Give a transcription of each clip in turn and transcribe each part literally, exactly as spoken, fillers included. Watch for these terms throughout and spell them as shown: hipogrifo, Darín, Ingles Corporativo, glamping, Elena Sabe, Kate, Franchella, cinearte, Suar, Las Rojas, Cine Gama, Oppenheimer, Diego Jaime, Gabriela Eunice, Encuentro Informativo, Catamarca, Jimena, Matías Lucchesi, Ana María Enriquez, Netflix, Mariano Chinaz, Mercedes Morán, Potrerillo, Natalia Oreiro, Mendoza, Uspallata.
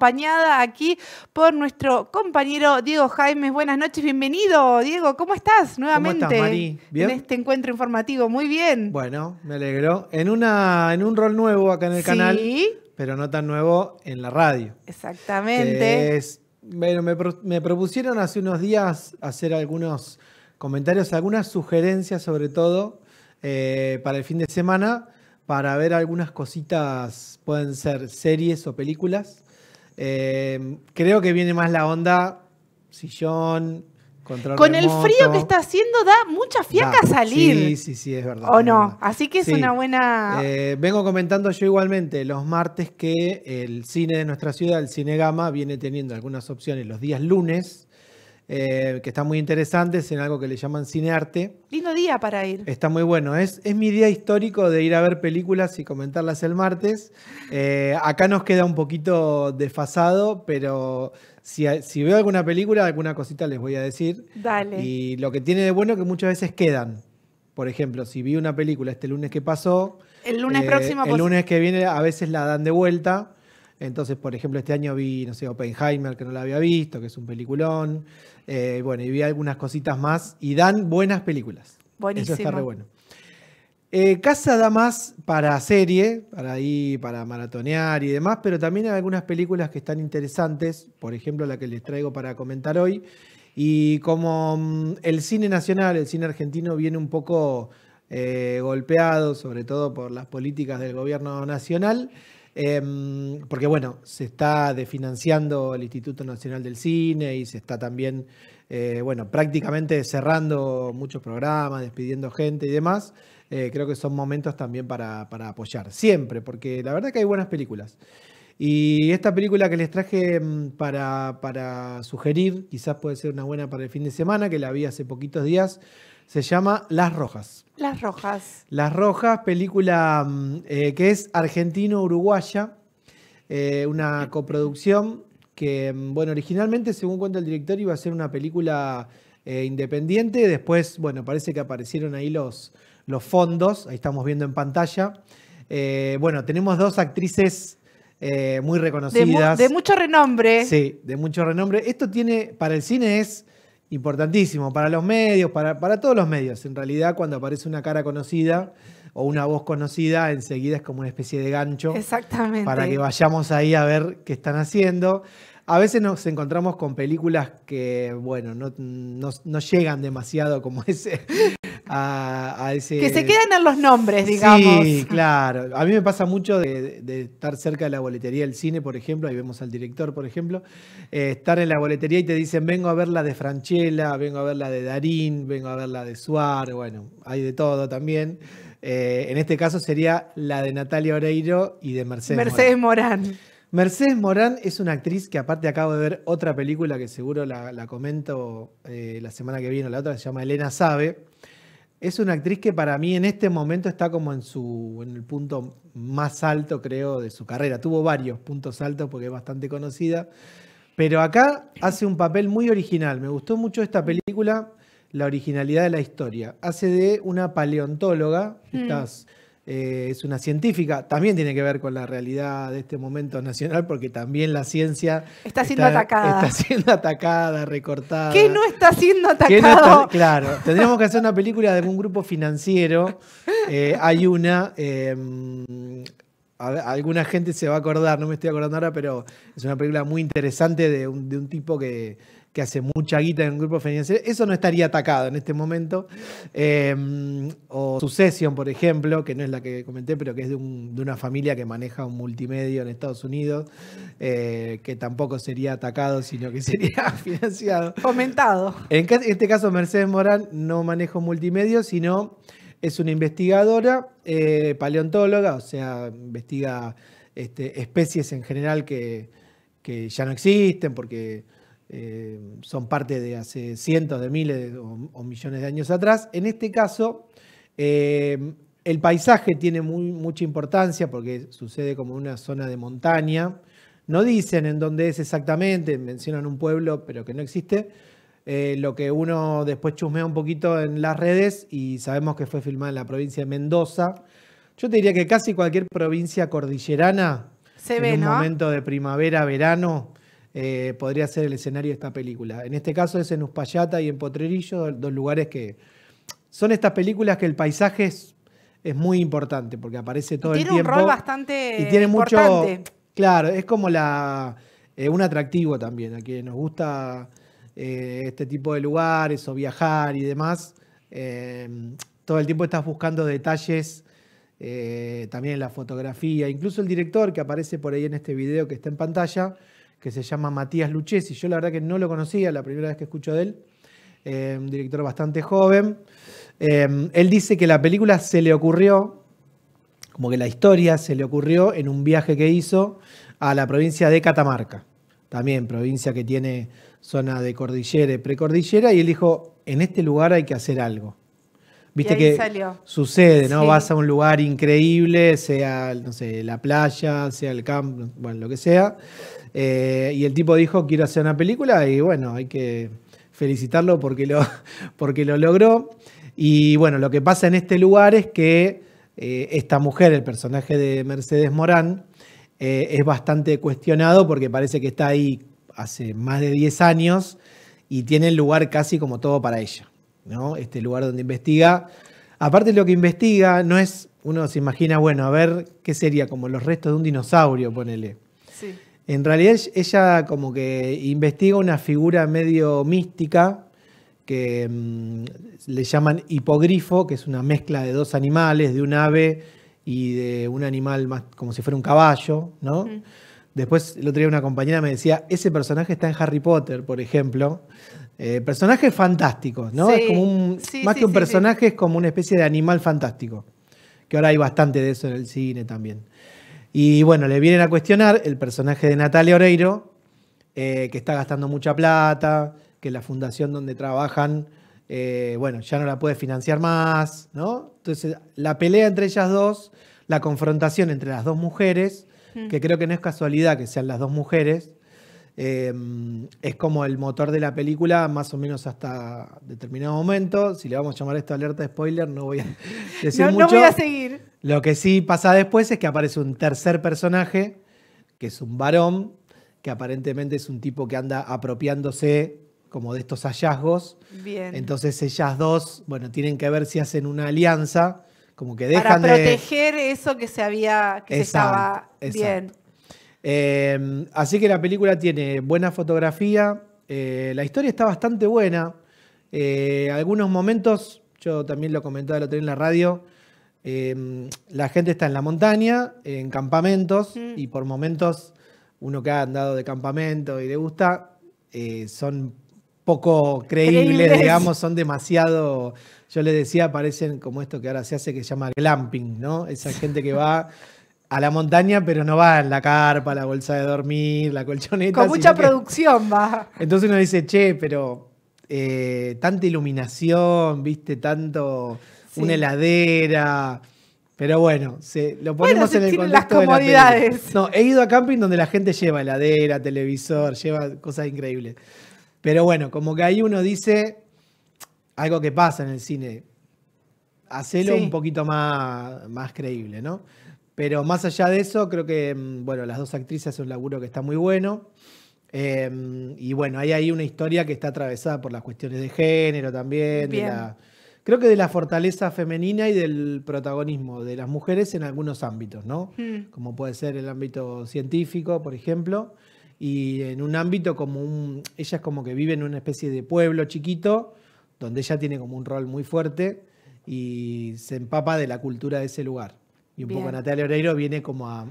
Acompañada aquí por nuestro compañero Diego Jaime. Buenas noches, bienvenido. Diego, ¿cómo estás nuevamente? ¿Cómo estás, Mari? ¿Bien? En este encuentro informativo, muy bien. Bueno, me alegro. En, una, en un rol nuevo acá en el sí. canal, pero no tan nuevo en la radio. Exactamente. Es, bueno, me, pro, me propusieron hace unos días hacer algunos comentarios, algunas sugerencias sobre todo eh, para el fin de semana, para ver algunas cositas, pueden ser series o películas. Eh, creo que viene más la onda sillón, control con remoto. El frío que está haciendo da mucha fiaca da, salir. Sí, sí, sí, es verdad. O no, verdad. Así que es sí. una buena... Eh, vengo comentando yo igualmente los martes que el cine de nuestra ciudad, el Cine Gama, viene teniendo algunas opciones los días lunes, eh, que están muy interesantes en algo que le llaman cinearte. Lindo día para ir. Está muy bueno. Es, es mi día histórico de ir a ver películas y comentarlas el martes. Eh, acá nos queda un poquito desfasado, pero si, si veo alguna película, alguna cosita les voy a decir. Dale. Y lo que tiene de bueno es que muchas veces quedan. Por ejemplo, si vi una película este lunes que pasó, el lunes eh, próximo. El lunes que viene a veces la dan de vuelta. Entonces, por ejemplo, este año vi, no sé, Oppenheimer, que no la había visto, que es un peliculón. Eh, bueno, y vi algunas cositas más. Y dan buenas películas. Buenísimo. Eso está re bueno. Eh, Casa da más para serie, para ir, para maratonear y demás, pero también hay algunas películas que están interesantes. Por ejemplo, la que les traigo para comentar hoy. Y como el cine nacional, el cine argentino, viene un poco eh, golpeado, sobre todo por las políticas del gobierno nacional. Eh, porque bueno, se está desfinanciando el Instituto Nacional del Cine y se está también, eh, bueno, prácticamente cerrando muchos programas, despidiendo gente y demás. Eh, creo que son momentos también para, para apoyar, siempre, porque la verdad que hay buenas películas. Y esta película que les traje para, para sugerir, quizás puede ser una buena para el fin de semana, que la vi hace poquitos días, se llama Las Rojas. Las Rojas. Las Rojas, película eh, que es argentino-uruguaya, eh, una coproducción que, bueno, originalmente, según cuenta el director, iba a ser una película eh, independiente. Después, bueno, parece que aparecieron ahí los, los fondos, ahí estamos viendo en pantalla. Eh, bueno, tenemos dos actrices eh, muy reconocidas. De, mu de mucho renombre. Sí, de mucho renombre. Esto tiene, para el cine es importantísimo, para los medios, para, para todos los medios. En realidad, cuando aparece una cara conocida o una voz conocida, enseguida es como una especie de gancho. Exactamente. Para que vayamos ahí a ver qué están haciendo. A veces nos encontramos con películas que, bueno, no, no, no llegan demasiado como ese... A, a ese... Que se quedan en los nombres, digamos. Sí, claro. A mí me pasa mucho de, de estar cerca de la boletería del cine, por ejemplo. Ahí vemos al director, por ejemplo. Eh, estar en la boletería y te dicen, vengo a ver la de Franchella, vengo a ver la de Darín, vengo a ver la de Suar. Bueno, hay de todo también. Eh, en este caso sería la de Natalia Oreiro y de Mercedes Mercedes Morán. Morán. Mercedes Morán es una actriz que, aparte, acabo de ver otra película que seguro la, la comento eh, la semana que viene o la otra, se llama Elena Sabe. Es una actriz que para mí en este momento está como en su en el punto más alto, creo, de su carrera. Tuvo varios puntos altos porque es bastante conocida. Pero acá hace un papel muy original. Me gustó mucho esta película, la originalidad de la historia. Hace de una paleontóloga, mm. estás, eh, es una científica. También tiene que ver con la realidad de este momento nacional porque también la ciencia... Está siendo está, atacada. Está siendo atacada, recortada. ¿Qué no está siendo atacado? No, claro, tendríamos que hacer una película de algún grupo financiero. Eh, hay una, eh, a, alguna gente se va a acordar, no me estoy acordando ahora, pero es una película muy interesante de un, de un tipo que, que hace mucha guita en un grupo financiero. Eso no estaría atacado en este momento. Eh, o Succession, por ejemplo, que no es la que comenté, pero que es de, un, de una familia que maneja un multimedio en Estados Unidos, eh, que tampoco sería atacado, sino que sería financiado. Fomentado. En este caso, Mercedes Morán no maneja un multimedio, sino es una investigadora, eh, paleontóloga, o sea, investiga este, especies en general que, que ya no existen porque... Eh, son parte de hace cientos de miles o, o millones de años atrás. En este caso, eh, el paisaje tiene muy, mucha importancia porque sucede como una zona de montaña. No dicen en dónde es exactamente, mencionan un pueblo, pero que no existe. Eh, lo que uno después chusmea un poquito en las redes y sabemos que fue filmada en la provincia de Mendoza. Yo te diría que casi cualquier provincia cordillerana Se ve, en un ¿no? momento de primavera, verano, eh, podría ser el escenario de esta película. En este caso es en Uspallata y en Potrerillo, dos lugares que... Son estas películas que el paisaje es, es muy importante, porque aparece todo el tiempo. Tiene un rol bastante y tiene importante. Mucho, claro, es como la eh, un atractivo también. A quienes nos gusta eh, este tipo de lugares o viajar y demás, eh, todo el tiempo estás buscando detalles. Eh, también la fotografía, incluso el director que aparece por ahí en este video que está en pantalla, que se llama Matías Lucchesi. Yo la verdad que no lo conocía, la primera vez que escucho de él. Eh, un director bastante joven. Eh, él dice que la película se le ocurrió, como que la historia se le ocurrió en un viaje que hizo a la provincia de Catamarca. También provincia que tiene zona de cordillera y precordillera. Y él dijo, en este lugar hay que hacer algo. Viste que salió. Sucede, ¿no? Sí. Vas a un lugar increíble, sea, no sé, la playa, sea el campo, bueno, lo que sea. Eh, y el tipo dijo, quiero hacer una película y bueno, hay que felicitarlo porque lo, porque lo logró. Y bueno, lo que pasa en este lugar es que eh, esta mujer, el personaje de Mercedes Morán, eh, es bastante cuestionado porque parece que está ahí hace más de diez años y tiene el lugar casi como todo para ella, ¿no? Este lugar donde investiga. Aparte lo que investiga no es, uno se imagina, bueno, a ver, ¿qué sería? Como los restos de un dinosaurio, ponele. Sí. En realidad ella como que investiga una figura medio mística que mmm, le llaman hipogrifo, que es una mezcla de dos animales, de un ave y de un animal más como si fuera un caballo, ¿no? Uh-huh. Después el otro día una compañera me decía, ese personaje está en Harry Potter, por ejemplo. Eh, personajes fantásticos, ¿no? Sí, es como un, sí, más sí, que un sí, personaje sí. Es como una especie de animal fantástico, que ahora hay bastante de eso en el cine también. Y bueno, le vienen a cuestionar el personaje de Natalia Oreiro, eh, que está gastando mucha plata, que la fundación donde trabajan, eh, bueno, ya no la puede financiar más, ¿no? Entonces, la pelea entre ellas dos, la confrontación entre las dos mujeres, mm. que creo que no es casualidad que sean las dos mujeres, Eh, es como el motor de la película, más o menos hasta determinado momento. Si le vamos a llamar esto alerta de spoiler, no voy a decir no, mucho. No voy a seguir. Lo que sí pasa después es que aparece un tercer personaje, que es un varón, que aparentemente es un tipo que anda apropiándose como de estos hallazgos. Bien. Entonces ellas dos, bueno, tienen que ver si hacen una alianza, como que dejan de... Para proteger de... eso que se había... que exacto, se estaba bien. Exacto. Eh, así que la película tiene buena fotografía, eh, la historia está bastante buena, eh, algunos momentos, yo también lo comentaba el otro día en la radio, eh, la gente está en la montaña, en campamentos, mm. y por momentos uno que ha andado de campamento y le gusta, eh, son poco creíbles, creíbles, digamos, son demasiado, yo les decía, parecen como esto que ahora se hace que se llama glamping, ¿no? Esa gente que va... a la montaña, pero no va en la carpa, la bolsa de dormir, la colchoneta. Con mucha producción que... va. Entonces uno dice, che, pero eh, tanta iluminación, viste, tanto sí. una heladera. Pero bueno, se, lo ponemos bueno, en el contexto de las comodidades. No, he ido a camping donde la gente lleva heladera, televisor, lleva cosas increíbles. Pero bueno, como que ahí uno dice algo que pasa en el cine. Hacelo sí. un poquito más, más creíble, ¿no? Pero más allá de eso, creo que, bueno, las dos actrices hacen un laburo que está muy bueno. Eh, y bueno, hay ahí una historia que está atravesada por las cuestiones de género también. De la, creo que de la fortaleza femenina y del protagonismo de las mujeres en algunos ámbitos, ¿no? Mm. Como puede ser el ámbito científico, por ejemplo. Y en un ámbito como un... Ella es como que vive en una especie de pueblo chiquito, donde ella tiene como un rol muy fuerte y se empapa de la cultura de ese lugar. Y un bien. Poco Natalia Oreiro viene como a,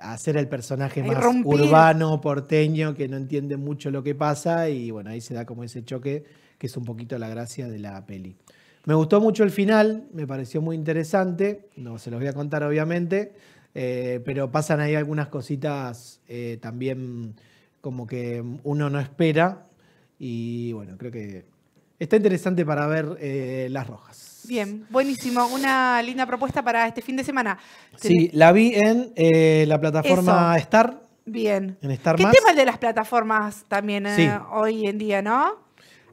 a ser el personaje más urbano, porteño, que no entiende mucho lo que pasa. Y bueno, ahí se da como ese choque, que es un poquito la gracia de la peli. Me gustó mucho el final, me pareció muy interesante. No se los voy a contar, obviamente. Eh, pero pasan ahí algunas cositas eh, también como que uno no espera. Y bueno, creo que está interesante para ver eh, Las Rojas. Bien, buenísimo. Una linda propuesta para este fin de semana. Sí, la vi en eh, la plataforma eso. Star. Bien. En Star ¿Qué más? Tema el de las plataformas también eh, sí. hoy en día, ¿no?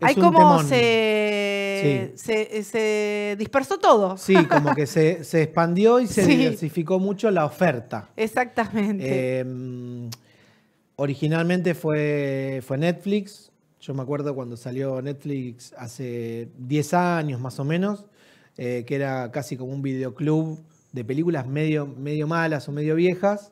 Hay como se, sí. se, se dispersó todo. Sí, como que se, se expandió y se sí. diversificó mucho la oferta. Exactamente. Eh, originalmente fue, fue Netflix. Yo me acuerdo cuando salió Netflix hace diez años más o menos, eh, que era casi como un videoclub de películas medio, medio malas o medio viejas.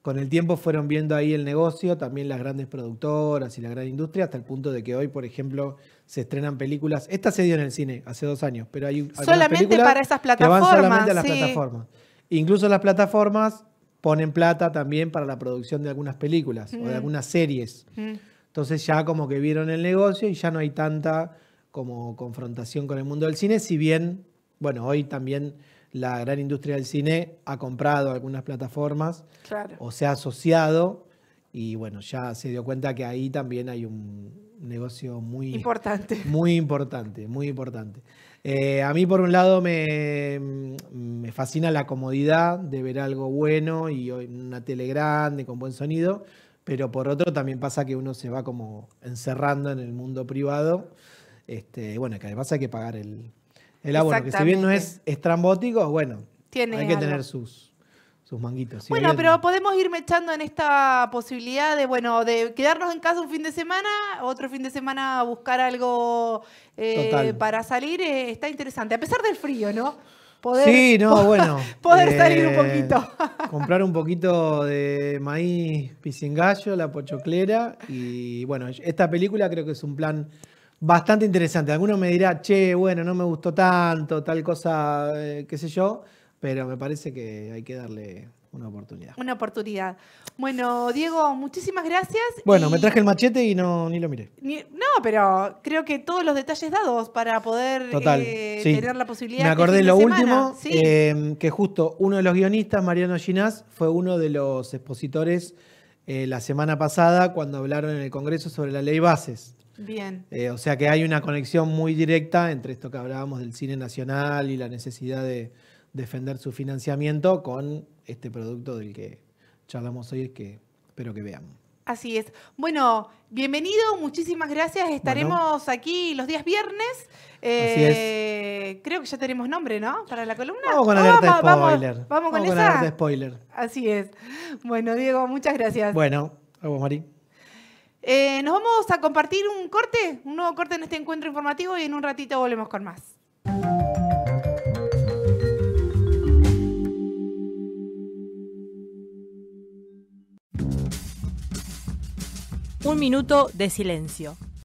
Con el tiempo fueron viendo ahí el negocio, también las grandes productoras y la gran industria, hasta el punto de que hoy, por ejemplo, se estrenan películas. Esta se dio en el cine hace dos años, pero hay solamente para esas plataformas. Que van solamente a las sí. plataformas. Incluso las plataformas ponen plata también para la producción de algunas películas mm. o de algunas series. Mm. Entonces ya como que vieron el negocio y ya no hay tanta como confrontación con el mundo del cine, si bien, bueno, hoy también la gran industria del cine ha comprado algunas plataformas claro. o se ha asociado y bueno, ya se dio cuenta que ahí también hay un negocio muy importante. Muy importante, muy importante. Eh, a mí por un lado me, me fascina la comodidad de ver algo bueno y una tele grande con buen sonido, pero por otro también pasa que uno se va como encerrando en el mundo privado. Este, bueno, que además hay que pagar el... El abono, que si bien no es estrambótico, bueno, Tiene hay que algo. tener sus, sus manguitos. Si bueno, bien, pero no. podemos ir mechando en esta posibilidad de, bueno, de quedarnos en casa un fin de semana, otro fin de semana buscar algo eh, para salir. Eh, está interesante, a pesar del frío, ¿no? Poder, sí, no, po bueno. Poder eh, salir un poquito. Comprar un poquito de maíz pisingallo, la pochoclera. Y bueno, esta película creo que es un plan bastante interesante. Alguno me dirá, che, bueno, no me gustó tanto, tal cosa, eh, qué sé yo, pero me parece que hay que darle una oportunidad. Una oportunidad. Bueno, Diego, muchísimas gracias. Bueno, y... me traje el machete y no ni lo miré. Ni... No, pero creo que todos los detalles dados para poder Total, eh, sí. tener la posibilidad. Me acordé de lo semana. último, ¿Sí? eh, que justo uno de los guionistas, Mariano Chinaz, fue uno de los expositores eh, la semana pasada cuando hablaron en el Congreso sobre la ley Bases. Bien. Eh, o sea que hay una conexión muy directa entre esto que hablábamos del cine nacional y la necesidad de defender su financiamiento con este producto del que charlamos hoy, que espero que vean. Así es. Bueno, bienvenido, muchísimas gracias. Estaremos bueno. aquí los días viernes. Eh, Así es. Creo que ya tenemos nombre, ¿no? Para la columna. Vamos con alerta oh, vamos, spoiler. Vamos, vamos con, con esa. alerta spoiler. Así es. Bueno, Diego, muchas gracias. Bueno, a vos, Mari. Eh, nos vamos a compartir un corte, un nuevo corte en este encuentro informativo y en un ratito volvemos con más. Un minuto de silencio.